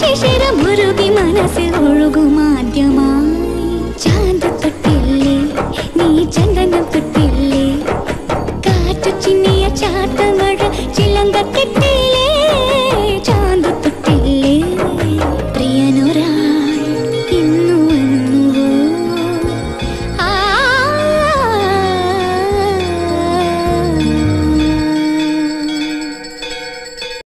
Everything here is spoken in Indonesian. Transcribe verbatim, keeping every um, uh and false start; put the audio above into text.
Shishira murugi manase olugu madhyama.